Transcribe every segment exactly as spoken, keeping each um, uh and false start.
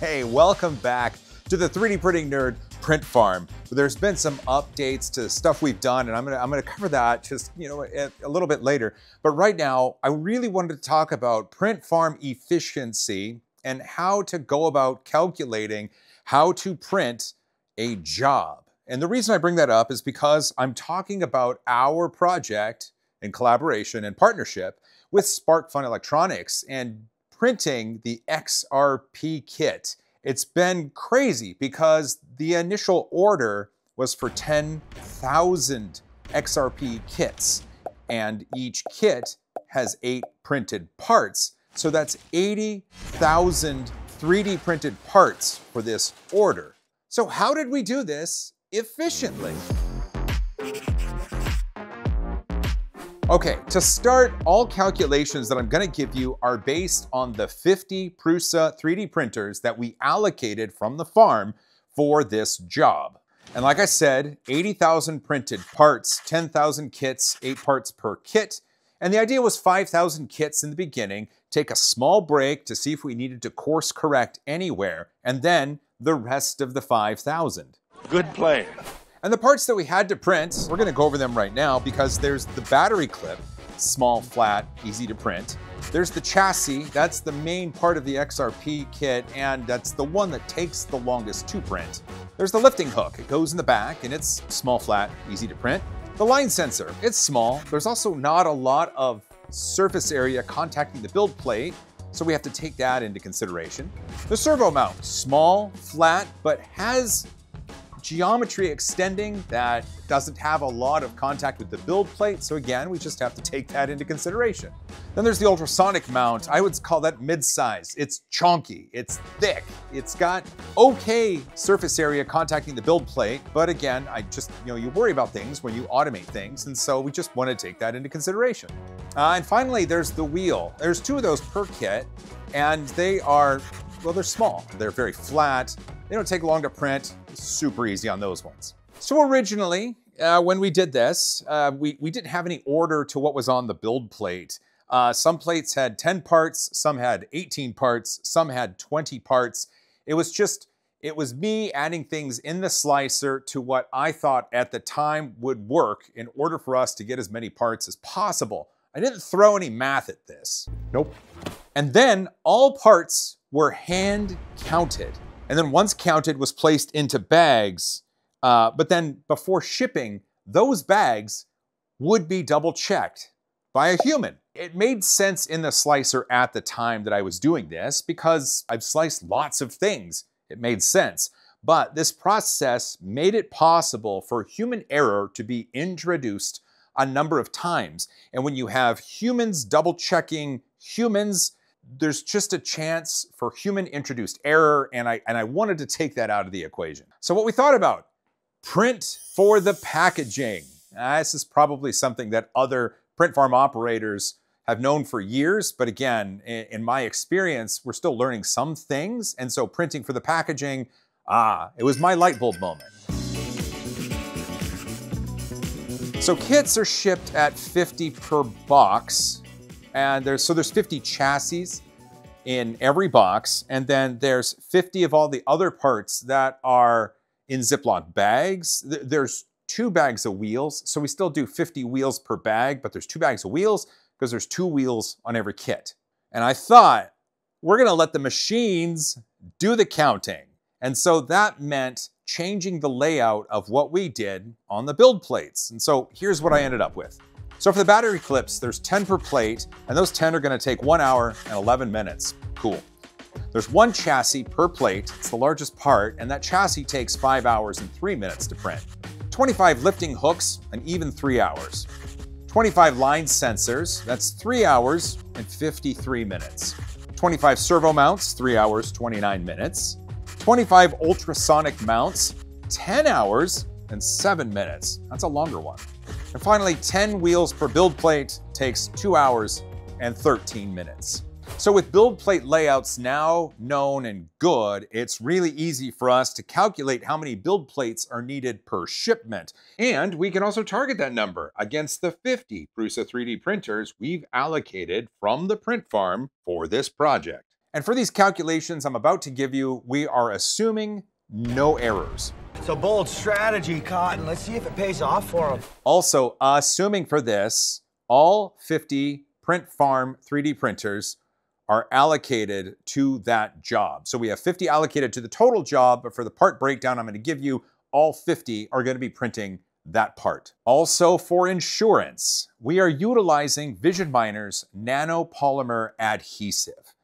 Hey, welcome back to the three D Printing Nerd Print Farm. There's been some updates to stuff we've done, and I'm gonna, I'm gonna cover that just you know a, a little bit later. But right now, I really wanted to talk about print farm efficiency and how to go about calculating how to print a job. And the reason I bring that up is because I'm talking about our project in collaboration and partnership with SparkFun Electronics and printing the X R P kit. It's been crazy because the initial order was for ten thousand X R P kits, and each kit has eight printed parts. So that's eighty thousand three D printed parts for this order. So how did we do this efficiently? Okay, to start, all calculations that I'm gonna give you are based on the fifty Prusa three D printers that we allocated from the farm for this job. And like I said, eighty thousand printed parts, ten thousand kits, eight parts per kit. And the idea was five thousand kits in the beginning, take a small break to see if we needed to course correct anywhere, and then the rest of the five thousand. Good plan. And the parts that we had to print, we're gonna go over them right now because there's the battery clip, small, flat, easy to print. There's the chassis, that's the main part of the X R P kit, and that's the one that takes the longest to print. There's the lifting hook, it goes in the back, and it's small, flat, easy to print. The line sensor, it's small. There's also not a lot of surface area contacting the build plate, so we have to take that into consideration. The servo mount, small, flat, but has geometry extending that doesn't have a lot of contact with the build plate, so again, we just have to take that into consideration. Then there's the ultrasonic mount. I would call that mid-size. It's chonky, it's thick, it's got okay surface area contacting the build plate, but again, I just, you know, you worry about things when you automate things, and so we just want to take that into consideration. Uh, and finally, there's the wheel. There's two of those per kit, and they are, well, they're small. They're very flat. They don't take long to print. It's super easy on those ones. So originally, uh, when we did this, uh, we, we didn't have any order to what was on the build plate. Uh, some plates had ten parts, some had eighteen parts, some had twenty parts. It was just, it was me adding things in the slicer to what I thought at the time would work in order for us to get as many parts as possible. I didn't throw any math at this. Nope. And then all parts were hand counted. And then once counted was placed into bags, uh, but then before shipping, those bags would be double checked by a human. It made sense in the slicer at the time that I was doing this because I've sliced lots of things. It made sense. But this process made it possible for human error to be introduced a number of times. And when you have humans double checking humans, there's just a chance for human-introduced error, and I, and I wanted to take that out of the equation. So what we thought about, print for the packaging. Uh, this is probably something that other print farm operators have known for years, but again, in, in my experience, we're still learning some things, and so printing for the packaging, ah, it was my light bulb moment. So kits are shipped at fifty per box. And there's, so there's fifty chassis in every box, and then there's fifty of all the other parts that are in Ziploc bags. There's two bags of wheels, so we still do fifty wheels per bag, but there's two bags of wheels because there's two wheels on every kit. And I thought, we're gonna let the machines do the counting. And so that meant changing the layout of what we did on the build plates. And so here's what I ended up with. So for the battery clips, there's ten per plate, and those ten are gonna take one hour and eleven minutes. Cool. There's one chassis per plate, it's the largest part, and that chassis takes five hours and three minutes to print. twenty-five lifting hooks, an even three hours. twenty-five line sensors, that's three hours and fifty-three minutes. twenty-five servo mounts, three hours, twenty-nine minutes. twenty-five ultrasonic mounts, ten hours and seven minutes. That's a longer one. And finally, ten wheels per build plate takes two hours and thirteen minutes. So with build plate layouts now known and good, it's really easy for us to calculate how many build plates are needed per shipment. And we can also target that number against the fifty Prusa three D printers we've allocated from the print farm for this project. And for these calculations I'm about to give you, we are assuming no errors. It's a bold strategy, Cotton. Let's see if it pays off for him. Also, assuming for this, all fifty print farm three D printers are allocated to that job. So we have fifty allocated to the total job, but for the part breakdown I'm going to give you, all fifty are going to be printing that part. Also, for insurance, we are utilizing Vision Miner's nanopolymer adhesive.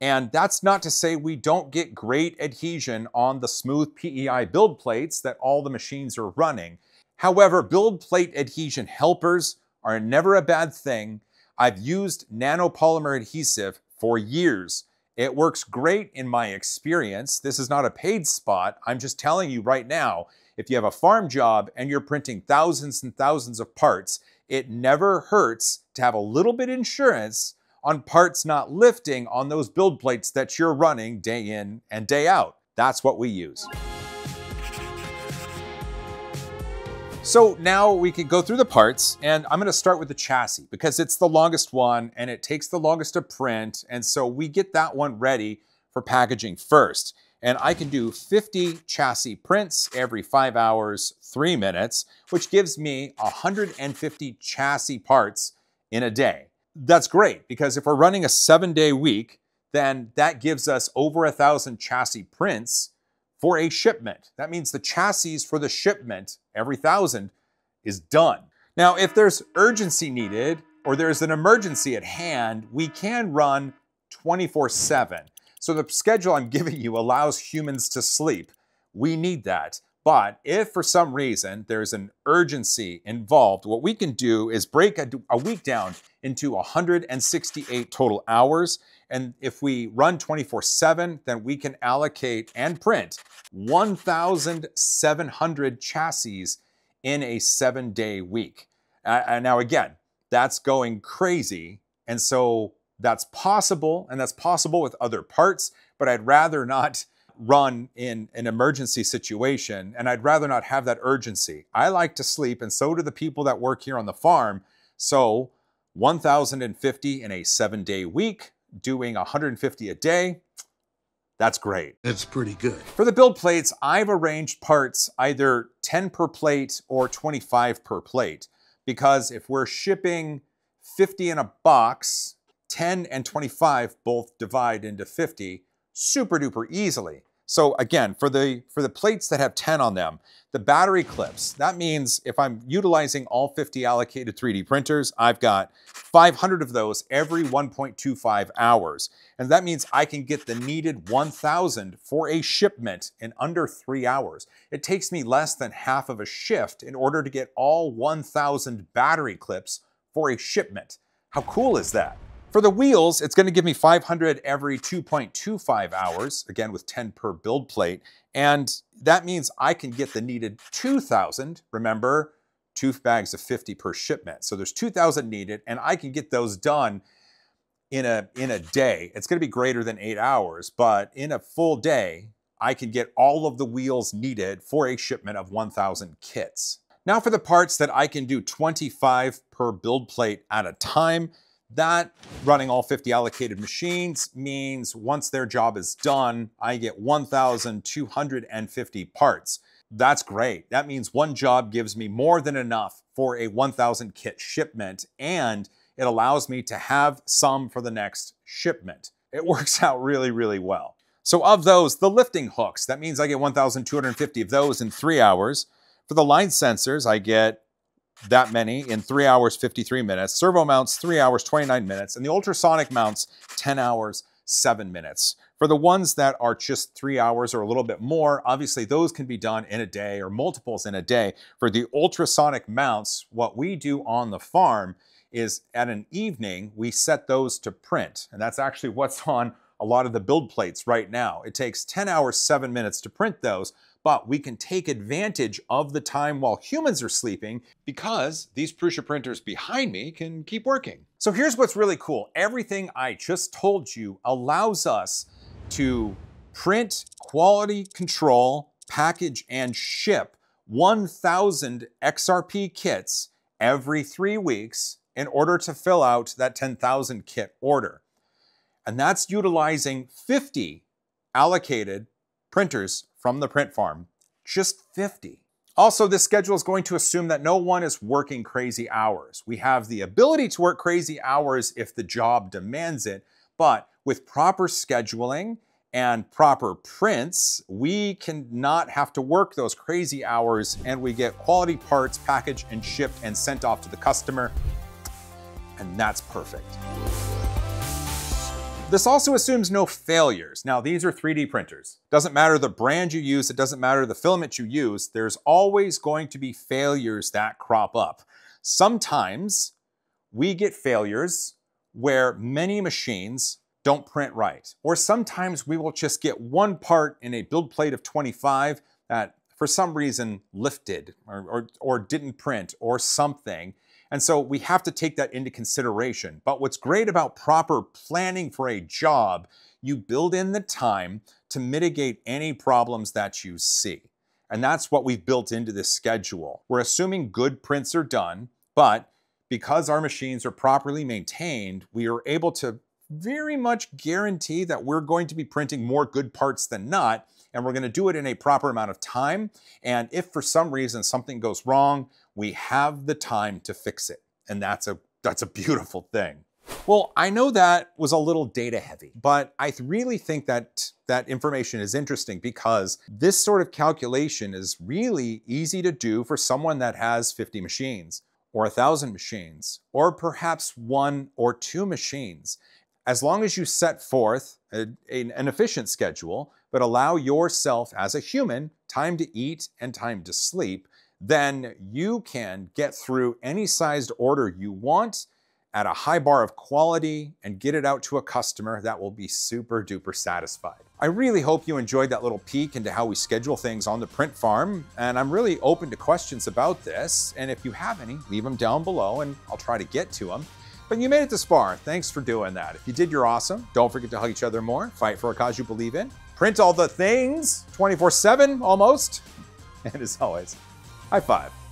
And that's not to say we don't get great adhesion on the smooth P E I build plates that all the machines are running. However, build plate adhesion helpers are never a bad thing. I've used nanopolymer adhesive for years. It works great in my experience. This is not a paid spot. I'm just telling you right now, if you have a farm job and you're printing thousands and thousands of parts, it never hurts to have a little bit of insurance on parts not lifting on those build plates that you're running day in and day out. That's what we use. So now we can go through the parts, and I'm gonna start with the chassis because it's the longest one and it takes the longest to print. And so we get that one ready for packaging first. And I can do fifty chassis prints every five hours, three minutes, which gives me one hundred fifty chassis parts in a day. That's great, because if we're running a seven day week, then that gives us over a thousand chassis prints for a shipment. That means the chassis for the shipment, every thousand, is done. Now, if there's urgency needed or there's an emergency at hand, we can run twenty-four seven. So the schedule I'm giving you allows humans to sleep. We need that. But if for some reason there's an urgency involved, what we can do is break a, a week down into one hundred sixty-eight total hours. And if we run twenty-four seven, then we can allocate and print one thousand seven hundred chassis in a seven day week. Uh, now again, that's going crazy. And so that's possible, and that's possible with other parts, but I'd rather not run in an emergency situation, and I'd rather not have that urgency. I like to sleep, and so do the people that work here on the farm. So one thousand fifty in a seven day week, doing one hundred fifty a day, that's great. That's pretty good. For the build plates, I've arranged parts either ten per plate or twenty-five per plate, because if we're shipping fifty in a box, ten and twenty-five both divide into fifty super duper easily. So again, for the, for the plates that have ten on them, the battery clips, that means if I'm utilizing all fifty allocated three D printers, I've got five hundred of those every one point two five hours. And that means I can get the needed one thousand for a shipment in under three hours. It takes me less than half of a shift in order to get all one thousand battery clips for a shipment. How cool is that? For the wheels, it's gonna give me five hundred every two point two five hours, again with ten per build plate, and that means I can get the needed two thousand, remember, two bags of fifty per shipment. So there's two thousand needed, and I can get those done in a, in a day. It's gonna be greater than eight hours, but in a full day, I can get all of the wheels needed for a shipment of one thousand kits. Now for the parts that I can do twenty-five per build plate at a time. That, running all fifty allocated machines, means once their job is done, I get one thousand two hundred fifty parts. That's great. That means one job gives me more than enough for a one thousand kit shipment, and it allows me to have some for the next shipment. It works out really, really well. So of those, the lifting hooks, that means I get one thousand two hundred fifty of those in three hours. For the line sensors, I get that many in three hours, fifty-three minutes. Servo mounts, three hours, twenty-nine minutes. And the ultrasonic mounts, ten hours, seven minutes. For the ones that are just three hours or a little bit more, obviously those can be done in a day or multiples in a day. For the ultrasonic mounts, what we do on the farm is at an evening, we set those to print. And that's actually what's on a lot of the build plates right now. It takes ten hours, seven minutes to print those, but we can take advantage of the time while humans are sleeping because these Prusa printers behind me can keep working. So here's what's really cool. Everything I just told you allows us to print, quality control, package, and ship one thousand X R P kits every three weeks in order to fill out that ten thousand kit order. And that's utilizing fifty allocated printers from the print farm, just fifty. Also, this schedule is going to assume that no one is working crazy hours. We have the ability to work crazy hours if the job demands it, but with proper scheduling and proper prints, we can not have to work those crazy hours and we get quality parts packaged and shipped and sent off to the customer, and that's perfect. This also assumes no failures. Now, these are three D printers. Doesn't matter the brand you use, it doesn't matter the filament you use, there's always going to be failures that crop up. Sometimes we get failures where many machines don't print right. Or sometimes we will just get one part in a build plate of twenty-five that for some reason lifted or, or, or didn't print or something. And so we have to take that into consideration. But what's great about proper planning for a job, you build in the time to mitigate any problems that you see. And that's what we've built into this schedule. We're assuming good prints are done, but because our machines are properly maintained, we are able to very much guarantee that we're going to be printing more good parts than not, and we're going to do it in a proper amount of time. And if for some reason something goes wrong, we have the time to fix it. And that's a, that's a beautiful thing. Well, I know that was a little data heavy, but I really think that that information is interesting because this sort of calculation is really easy to do for someone that has fifty machines or one thousand machines, or perhaps one or two machines. As long as you set forth a, a, an efficient schedule, but allow yourself as a human time to eat and time to sleep, then you can get through any sized order you want at a high bar of quality and get it out to a customer that will be super duper satisfied. I really hope you enjoyed that little peek into how we schedule things on the print farm, and I'm really open to questions about this, and if you have any, leave them down below and I'll try to get to them. But you made it this far, thanks for doing that. If you did, you're awesome. Don't forget to hug each other more, fight for a cause you believe in, print all the things, twenty-four seven almost, and as always, high five.